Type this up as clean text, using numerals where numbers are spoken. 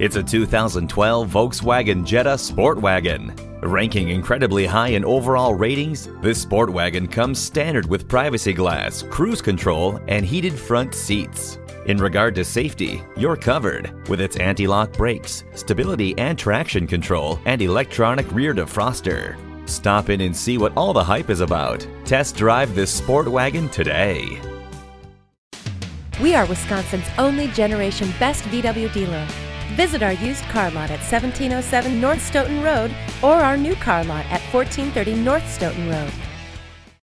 It's a 2012 Volkswagen Jetta SportWagen. Ranking incredibly high in overall ratings, this SportWagen comes standard with privacy glass, cruise control, and heated front seats. In regard to safety, you're covered with its anti-lock brakes, stability and traction control, and electronic rear defroster. Stop in and see what all the hype is about. Test drive this SportWagen today. We are Wisconsin's only generation best VW dealer. Visit our used car lot at 1707 North Stoughton Road or our new car lot at 1430 North Stoughton Road.